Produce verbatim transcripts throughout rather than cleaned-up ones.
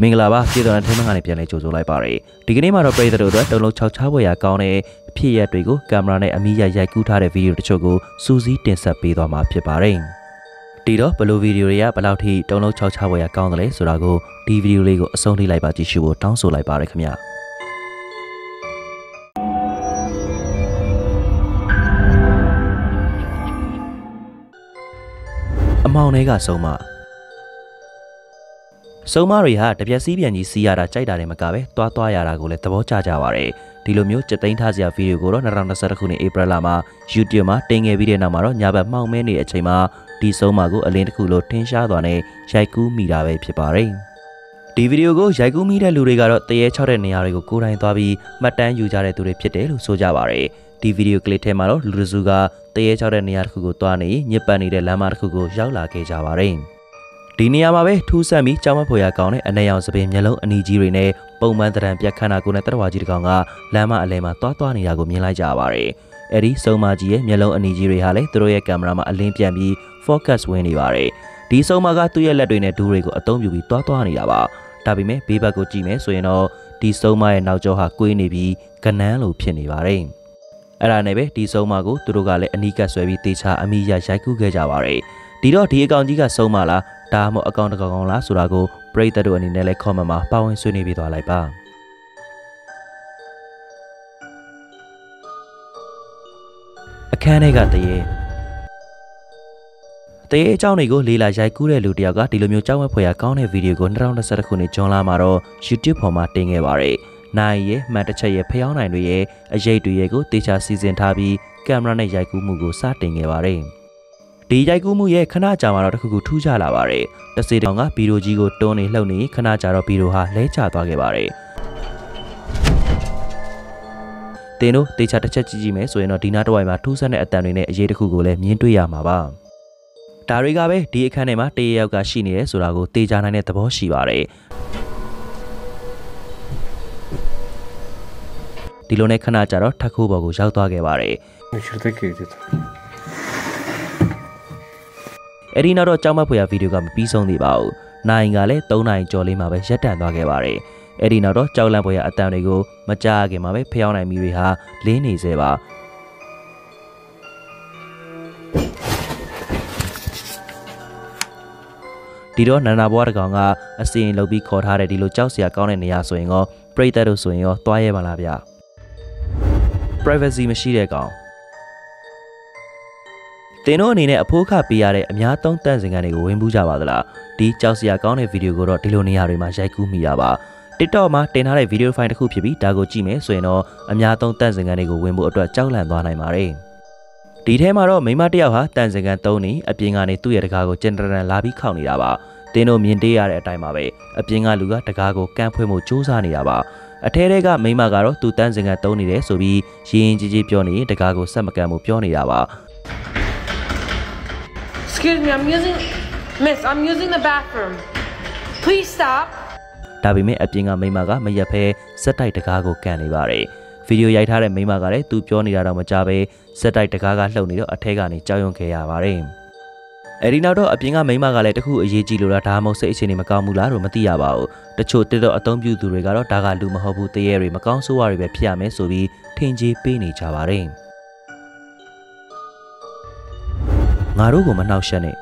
Minglaba, Gideon Timani Piani Josulaipari. Dignima of Brother Dolo Chachaboya Kone, Pia Trigo, Gamrane, Amia Yakuta, Vir Chogo, Susie Tensapido Mapiparing. Dido, Beluviria, Balauti, Dolo Chachaboya Kone, Surago, Dividu Lego, Sony Laibati Shuo, Tonsulaiparicamia. Monega Soma Somari had the Piasibian Yisiara Chaida Macabe, Tatuayara Guletabo Chajaware, Tilumio, Chetaintasia Virugoro, Naranda Sarakuni April Lama, Shutioma, Tenga Vidianamaro, Yaba Maumeni Echema, Di Somago, Alain Kulo, Tinshadone, Shaiku Mirabe Pipare. Di Virugo, Shaiku Mira Lurigaro, the Echore Niarigo Kura and Tabi, Matan Ujare to Repete, Sojaware. The video clip Temaro, Luzuga, the H R and Yarkugo Tani, Nipani de Lamarkugo, Jaula Kejavarin. Diniamabe, two Sami, Chamapoya Kone, and Nayan Sabin Yellow, and Nijirine, Bowman Rampia Kunata Wajikanga, Lama Alema Tatuani Yago Mila Javari. Eri, Somaji, Yellow, and Nijiri Hale, Troya Camrama, Olympiami, Focus Winivari. Di Somaga Tuya Ladwine Durigo, Atombi Tatuani Yava, Tabime, Biba Gojime, Sueno, Di Soma and Naujoha Quinibi, Canalo Pienivarin. Aranebe, Di Somago, Turugale, Anika Swabi, Tisha, Amija Shaiku Gejaware. Dido, Diaganjiga Somala, Tamo Akantagonla, Surago, Preta to Anile Comama, Pawin Sunibito Alaipa. A canega the The Chanigo Lila Jaikure Ludiaga, Dilumio Chamapoya County video gone round the Sarakuni John Lamaro, YouTube Homating Evare. Naye, Matachaye Payona and Ye, Ajay Diego, Teacher Season Tabi, Cameron Yakumugo Sating Evare. The Yakumuye, Kanajama Kugu Tuja Lavare, the Sedonga, Pirojigo, Tony Loni, Kanajaro Piroha, Lecha Togevare. Teno, Teacher Chachime, so in a Dinatoima, Tusan at Tanine, Ajay Kugule, Mintu Yamaba. Tarigabe, Diakanema, Teagashine, Surago, Tejana at the Boshivare. Dilone Kanajaro, Takubogu, Jautagevare. Erinaro Chamapoya video gum piece on the bow. Naingale, Tona Jolimabe, Shetan Dogevare. Erinaro Chaulapoya Atanigo, Majagemabe, Peona Miriha, Leni Zeva. Dido Nanaborganga, a scene lobby called Haredilo Chausia Con and Yasuingo, Preta do Suingo, Toye Malavia. Privacy machine account. They know in a poker piare, Miatong dancing and a win Bujavadla. The Chelsea account a video go to Tiloniari Majaku Miaba. Titoma, ten had a video find a Kupi, Dago Jime, so you know, a Miatong dancing and a win boat to a Chowland Donaimare. The Temaro, Mimatiaha, dancing and Tony, appearing on a two year cargo general and Labi County Yaba. They know me and they are a time away, appearing a Luga, Takago, Campuemo, Chosani Yaba. A terega, Mimagaro, two dancing at Tony de Sobi, Shin Gigi Pioni, the Gago Samakamo Pioni Yawa. Excuse me, I'm using. Miss, I'm using the bathroom. Please stop. Tabime Apinga Mimaga, Mayape, Satai Takago Canibare. Video Yatare Mimagare, two Pioni Ramachave, Satai Takaga Lonio, Ategani, Chayonke Yavarim. Erinado Apinga Mimagale, who is Yilura Tamo says in Macamula, Matiabao. The Chotido Atombu to Regalo Taga Lumahobu Teeri, Macansuari Piame Sobi, Tingi Pini Chavarim. Marugo Manaushane.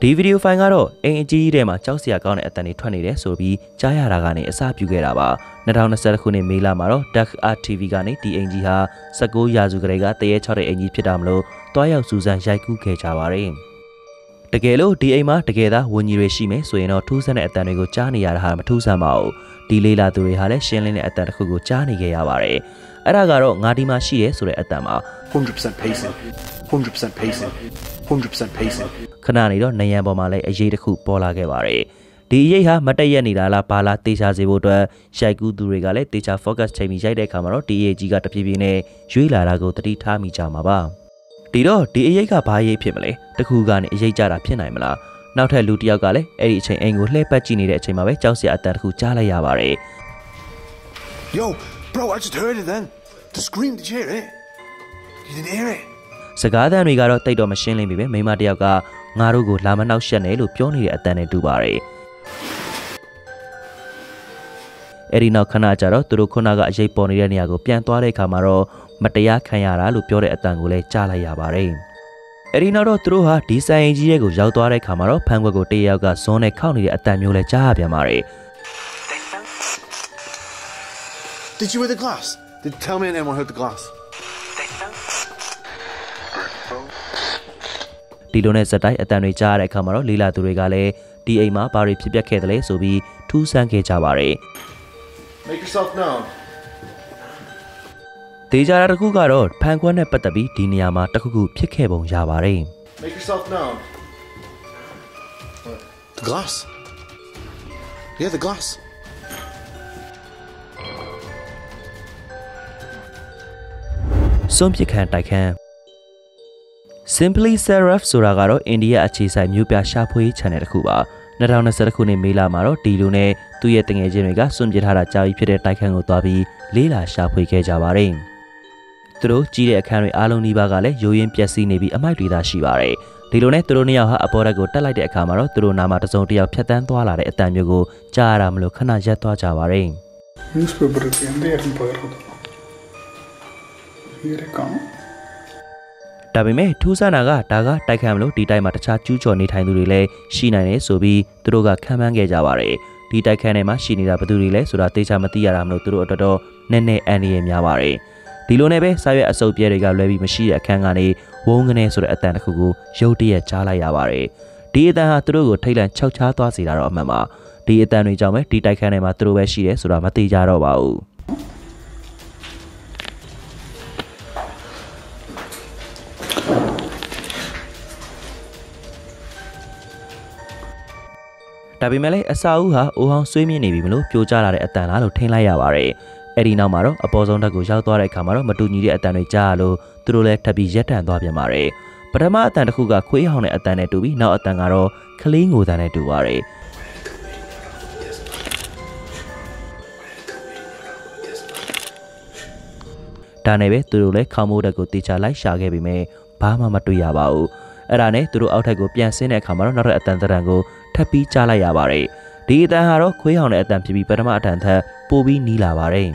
The video Fangaro, A G Rema, Chausia Con at any twenty days Sobi, Chaya Ragani, Sapugeraba, Natana Sarakuni Mila Maro, Dak Ativigani, the Angiha, Sago Yazugrega, the H R A Pidamlo. Toya Susan Jaiku Kechawarin. The Gelo, Diema, together, one year Shime, so in our Tusan at the Negochani are Hamatusa Mao. The Lila Durihale, Shelin at the Kugochani Gayavare. Aragaro, Nadima Shie, Sure Atama. one hundred percent pacing. one hundred percent pacing. one hundred percent pacing. Kananido, Nayambomale, Ajidaku Pola Gavare. The Yeha, Matayanidala, Pala, Tisha Zebota, Shaiku Durigale, Tisha Focus, Chamija de Camaro, the Gata Pibine, Juila Rago, three Tami Chamaba. Dido, the Ega Paye Pimele, the Kugan is a Jara Pianimala. Now tell Lutiagale, Erich Angule, Pacini, Chimaway, Chelsea at that Huchala Yavare. Yo, bro, I just heard it then. The scream, did you hear it? You didn't hear it. Sagada and Rigaro Taido Machine Limbe, Mima Diaga, Narugo, Lamanau Chanel, Pioni at Dane Dubare. Erina Kanajaro, Turukunaga Japonian Yago Piantuare Camaro, Matea Kayara, Lupiore Atangule, Chala Yabare. Erina Truha, Tisa Giego Jautuare Camaro, Pangoteaga, Sone County Atamule Chabiamare. Did you wear the glass? Did tell me anyone heard the glass? Dilone Satai Atamichar at Camaro, Lila Turigale, Diema, Pari Pipia Ketale, Subi, Tu Sanke Chavari. Make yourself known. Tejara Kugaro, Panguan Patabi, Diniama, Takuku, Pikebon Javari. Make yourself known. The glass. Yeah, the glass. Some you can't, I can. Simply Seraph Suragaro, India Achisai Mupia Shapui Chanet Cuba. Narana Sarakune Mila Maro, Dilune, Tuyeting Ejimiga, Sunjihara Chai Pire Taikango Tabi, Lila Shapui Kejabarin. Through Chile Academy Aloni Bagale, Yuin Piasi Nebi Amadida Shibare. Dilune Turunia Aporago Talade Camaro, through Namatazotia Piatan Tuala at Tamugo, Charam Lucana Jatua Javarin. Newspaper in the Empire. Here it comes. Tabime, Tusanaga, Taga, Taikamlo, Tita Matacha, Chucho, Nitanurile, Shinane, Sobi, Droga, Kamange Javare, Tita Kanema, Shinida Padurile, Surateja Matia Ramlo, Turo, Nene, Annie Yavare, Dilonebe, Saya Asopierega, Levi Machia, Kangani, Wongane, Sur Atanakugu, Jotia, Chala Yavare, Tita Trugo, Taylor, Chaucha, Sidara Mama, Tita Nijame, Tita Kanema, True, Shia, Suramati Jarovau. Tabimele Asauha, Uhang Swimi Nibimlu, Puja Atana, Lutina Yavare, Edina Maro, Aposonda Gujaltore Camaro, Matuni Atanejalo, Trule Tabijeta and Dobiamare, Padama Tandakuga Quihone Atanetubi, now Atangaro, Kalingu Tanetuare. Tanebe, Trule, Kamuda Guticha, like Shagabime, Pama Matuyabao, Arane, throughout a Gopian Sine Camaro, not Atantarango. Happy Chala Yabare. Did the Haro Quayon at them to be Panama and her Pobi Nilavare?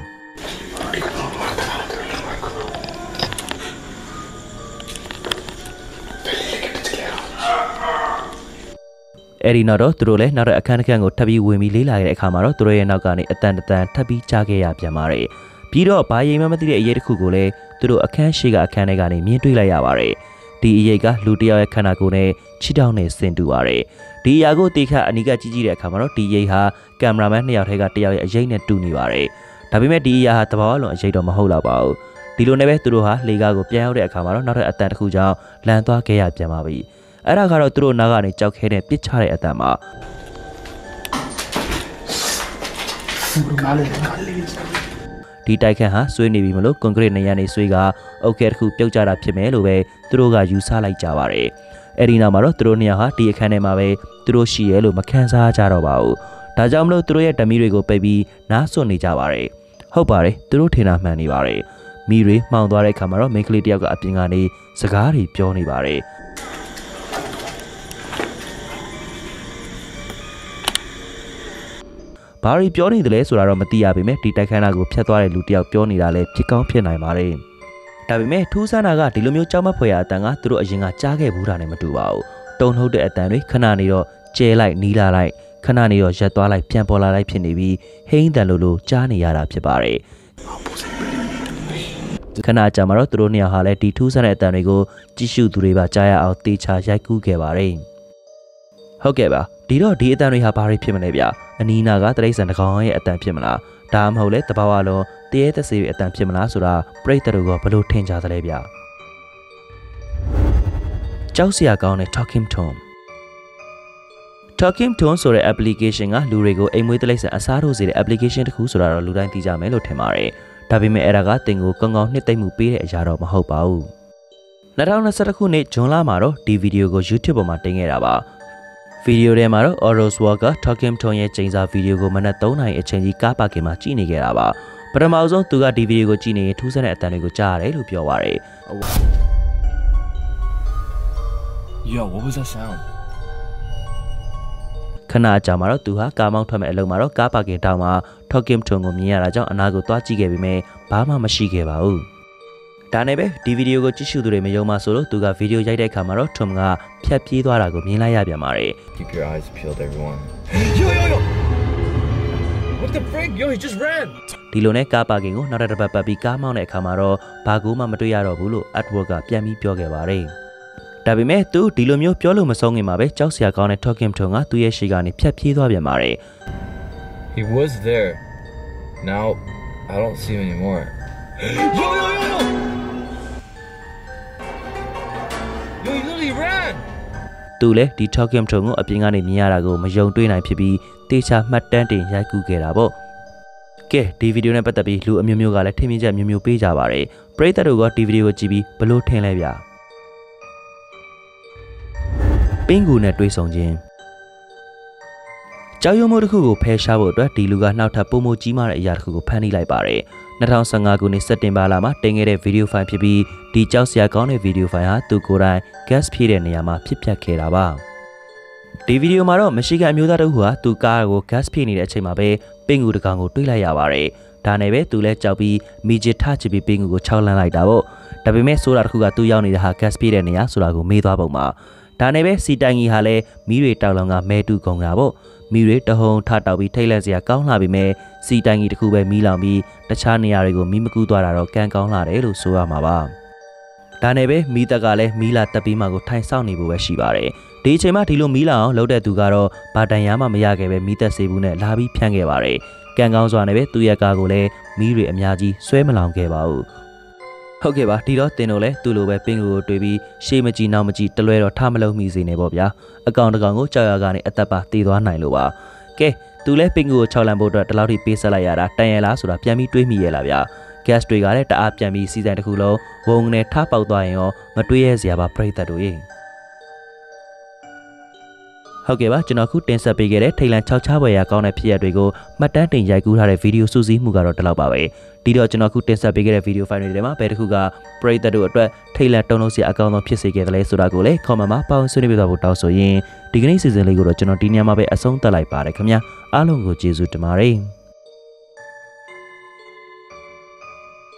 Erinado, Trule, not a Kanakango Tabi Wimi Lila Camaro, Troy Nagani attended Tabi Chagaya Yamare. Pido Payamati Yerkugule, through a Kanshiga Kanagani, Mintula Yabare. Diega, Ludia Kanagune, Chidane Senduare. Diago Tika Aniga Gigi Camaro, Dieha, Cameraman Yarhegatia, Jane Tunivare. Tabime Dia Hatavalo, Jado Maholabao. Diloneve Truha, Ligago Piao de Camaro, not at that Huja, Lantua Kea Jamavi. Aragaro Tru Nagani Chok Hene Pichare Atama. Tita Kaha, Swini Vimolo, Congre Nayani Swiga, Okerku Piochara Pimeluwe, Truga Yusalai Javare. Erina Maro, Troniaha, Tiakanemawe, Troshielu, Makansa Jarobao, Tajamlo, Troya, Tamirigo, Baby, Nasoni Javare, Hopare, Trutina Manivare, Miri, Mandare Camaro, Miklidiago Apingani, Sagari, Pionivare. Pari Pioni the less or Matia Bime, Tita Canago, Piatore, Lutia Pioni, Dale, Chicken Pianimare. Tabime, Tusanaga, Tilumio Chama Poyatanga, through a Jinga Chage, Buranematuao. Don't hold the Atani, Cananio, Jay like Nila like, Cananio, Jatua like Piampola like Pianibi, Hain the Lulu, Jani Yara Pibare. Cana Chamaro, Tronia Hale, Tusan Atanigo, Jishu Driva Jaya, Alticha, Jaku Gavare. Hokeba, Dido Dietani Hapari Pimanevia. Anina got raised and a coin at Tampimana. Dam Holet, the Pavalo, theatre save at Tampimana Sura, break the Rugo, Palu Tinja Arabia. Chausia gone a talking tone. Talking tone or application a Lurego, a mutilation asaros the application to Husura Ludantija Melotemare. Tabime Eraga, Tingo, Kongo, Netamupi, Jaro Mahopau. Narana Sarakune, John Lamaro, the video go YouTube Matangeraba. Video Remaro or Roswaka, Tokim Tonya change our video go Manatona, a change Kapa Kemachini Geraba. But a mouse on Tuga di Video Chini, Tusan at Tanaguchare, Lupioware. Yo, what was that sound? ခဏကြာမှာတော့သူဟာကားမောင်းထွက်မဲ့အလုံးမှာတော့ကားပါကင်တောင်မှာထော့ကင်ထုံကိုမြင်ရတာကြောင့်အနာကိုသွားကြည့်ခဲ့ပေမဲ့ဘာမှမရှိခဲ့ပါဘူး။ဒါနဲ့ပဲဒီဗီဒီယိုကိုကြည့်ရှုသူတွေမယုံမှဆိုလို့သူကဗီဒီယိုရိုက်တဲ့အခါမှာတော့ထုံကဖြတ်ပြေးသွားတာကိုမြင်လိုက်ရပြန်ပါတယ်။ Keep your eyes peeled everyone. Yo yo yo. What the frick? Yo he just ran. ဒီလိုနဲ့ကားပါကင်ကိုနောက်တစ်ပတ်ပတ်ပြီးကားမောင်းတဲ့အခါမှာတော့ဘာကူမှမတွေ့ရတော့ဘူးလို့ Atwood ကပြန်ပြီးပြောခဲ့ပါတယ်။ဒါပေမဲ့သူဒီလိုမျိုးပြောလို့မဆုံးခင်မှာပဲကြောက်စရာကောင်းတဲ့ Talking Tom ကသူ့ရဲ့ရှေ့ကနေဖြတ်ပြေးသွားပြန်ပါတယ်။ He was there. Now I don't see him anymore. Yo yo yo yo. Yo he literally ran. သူလည်းဒီ Talking Tom ကိုအပြင်ကနေမြင်ရတာကိုမယုံတွေ့နိုင်ဖြစ်ပြီးတေချာမှတ်တမ်းတင်ရိုက်ကူးခဲ့တာပေါ့။ကဲဒီဗီဒီယိုနဲ့ပတ်သက်ပြီးလူအမျိုးမျိုးကလည်းထင်မြင်ချက်မျိုးမျိုးပေးကြပါတယ်။ပရိသတ်တို့ကဒီဗီဒီယိုကိုကြည့်ပြီးဘလို့ထင်လဲဗျာ။ပင်ကူနဲ့တွေ့ဆုံခြင်းကြောက်ရွံ့မှုတစ်ခုကိုဖယ်ရှားဖို့အတွက်ဒီလူကနောက်ထပ်ပုံမိုကြီးမားတဲ့အရာတစ်ခုကိုဖန်တီးလိုက်ပါတယ်၂၀၁၅ခုနှစ်စက်တင်ဘာလမှာတင်ခဲ့တဲ့ဗီဒီယိုဖိုင်ဖြစ်ပြီးဒီကြောက်စရာကောင်းတဲ့ဗီဒီယိုဖိုင်ဟာသူကိုယ်တိုင် gas ဖြည့်တဲ့နေရာမှာဖြစ်ပျက်ခဲ့တာပါဒီဗီဒီယိုမှာတော့မရှိကန်အမျိုးသားတစ်ခုဟာသူကားကို gas ဖြည့်နေတဲ့အချိန်မှာပဲပင်ကူတစ်ကောင်ကိုတွေ့လိုက်ရပါတယ်ဒါနဲ့ပဲသူလည်းကြောက်ပြီးမိချစ်ထချစ်ပြီးပင်ကူကိုခြောက်လှမ်းလိုက်တာပေါ့ဒါပေမဲ့ဆိုတာတစ်ခုကသူရောက်နေတာဟာ gas ဖြည့်တဲ့နေရာဆိုတာကိုမေးသွားပုံမှာဒါနဲ့ပဲစီတိုင်ကြီးဟာလည်းမိတွေတောက်လောင်ကမဲတူကုန်တာပေါ့မိတွေတဟုံထတောက်ပြီးထိတ်လန့်စရာကောင်းလာပြီမဲ့စီတိုင်ကြီးတစ်ခုပဲမိလောင်ပြီးတခြားနေရာတွေကိုမိမကူးသွားတာတော့ကံကောင်းလာတယ်လို့ဆိုရမှာပါဒါနဲ့ပဲမိသက်ကလည်းမိလာတက်ပြီးမှကိုထိုင်ဆောင်နေဖို့ပဲရှိပါတယ်ဒီအချိန်မှဒီလိုမိလောင်အောင်လှုပ်တဲ့သူကတော့ဘာတန်ရမှမရခဲ့ပဲမိသက်စေဘူးနဲ့လာပြီးဖြန့်ခဲ့ပါတယ်ကံကောင်းစွာနဲ့ပဲသူ့ရဲ့ကားကိုလည်းမိတွေအများကြီးဆွဲမလောင်ခဲ့ပါဘူးဟုတ်ကဲ့ပါဒီတော့တင်တို့လည်းသူ့လိုပဲပင်ကိုတွေ့ပြီးရှေ့မကြည့်နောက်မကြည့်တလွဲတော့ထားမလုံးမိစေနဲ့ပေါ့ဗျာအကောင်တကောင်ကိုကြောက်ရကနေအသက်ပါတည်သွားနိုင်လို့ပါကဲသူလည်းပင်ကိုချောက်လန့်ဖို့အတွက်ဒီလောက်ထိပေးဆက်လိုက်ရတာတန်ရလားဆိုတာပြန်ပြီးတွေးမိရလားဗျာ gas တွေကလည်းတအားပြန်ပြီးစီစဉ်တစ်ခုလုံးဝုံနဲ့ထားပေါက်သွားရင်ရောမတွေးရစရာပါပရိသတ်တို့ရေဟုတ်ကဲ့ပါကျွန်တော်ခုတင်ဆက်ပေးခဲ့တဲ့ထိတ်လန့်ခြောက်ခြားဖွယ်ရာကောင်းတဲ့ဖြစ်ရပ်တွေကိုမှတ်တမ်းတင်ရိုက်ကူးထားတဲ့ဗီဒီယိုစုစည်းမှုကတော့ဒီလောက်ပါပဲဒီတော့ကျွန်တော်ခုတင်ဆက်ပေးခဲ့တဲ့ဗီဒီယိုဖိုင်တွေထဲမှာဘယ်တစ်ခုကပရိသတ်တို့အတွက်ထိတ်လန့်တုန်လှုပ်စရာအကောင်းဆုံးဖြစ်စေခဲ့တယ်လဲဆိုတာကိုလည်း comment မှာပါဝင်ဆွေးနွေးပြသဖို့တောင်းဆိုရင်းဒီကနေ့စီစဉ်လေးကိုတော့ကျွန်တော်ဒီညမှာပဲအဆုံးသတ်လိုက်ပါတယ်ခင်ဗျာအားလုံးကိုကျေးဇူးတင်ပါတယ်